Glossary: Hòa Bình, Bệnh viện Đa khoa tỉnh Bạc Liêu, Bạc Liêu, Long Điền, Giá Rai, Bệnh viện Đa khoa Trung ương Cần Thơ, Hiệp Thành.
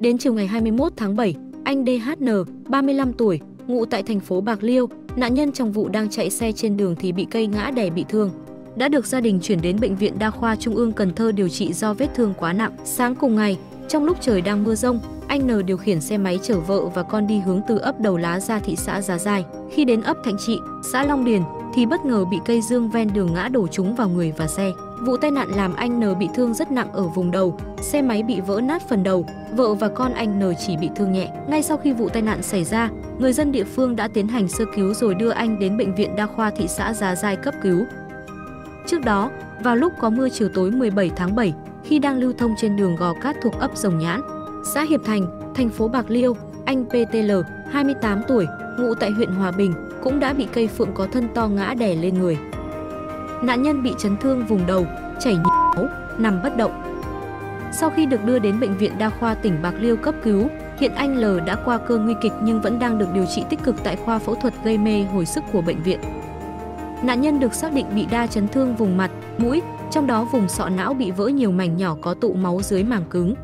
Đến chiều ngày 21 tháng 7, anh DHN, 35 tuổi, ngụ tại thành phố Bạc Liêu, nạn nhân trong vụ đang chạy xe trên đường thì bị cây ngã đè bị thương, đã được gia đình chuyển đến Bệnh viện Đa khoa Trung ương Cần Thơ điều trị do vết thương quá nặng. Sáng cùng ngày, trong lúc trời đang mưa rông, anh N điều khiển xe máy chở vợ và con đi hướng từ ấp Đầu Lá ra thị xã Giá Rai. Khi đến ấp Thạnh Trị, xã Long Điền, thì bất ngờ bị cây dương ven đường ngã đổ trúng vào người và xe. Vụ tai nạn làm anh N bị thương rất nặng ở vùng đầu, xe máy bị vỡ nát phần đầu, vợ và con anh N chỉ bị thương nhẹ. Ngay sau khi vụ tai nạn xảy ra, người dân địa phương đã tiến hành sơ cứu rồi đưa anh đến Bệnh viện Đa khoa thị xã Giá Rai cấp cứu. Trước đó, vào lúc có mưa chiều tối 17 tháng 7, khi đang lưu thông trên đường gò cát thuộc ấp Rồng Nhãn, xã Hiệp Thành, thành phố Bạc Liêu, anh PTL, 28 tuổi, ngụ tại huyện Hòa Bình, cũng đã bị cây phượng có thân to ngã đè lên người. Nạn nhân bị chấn thương vùng đầu, chảy nhiều máu, nằm bất động. Sau khi được đưa đến Bệnh viện Đa khoa tỉnh Bạc Liêu cấp cứu, hiện anh L đã qua cơn nguy kịch nhưng vẫn đang được điều trị tích cực tại khoa phẫu thuật gây mê hồi sức của bệnh viện. Nạn nhân được xác định bị đa chấn thương vùng mặt, mũi, trong đó vùng sọ não bị vỡ nhiều mảnh nhỏ có tụ máu dưới màng cứng.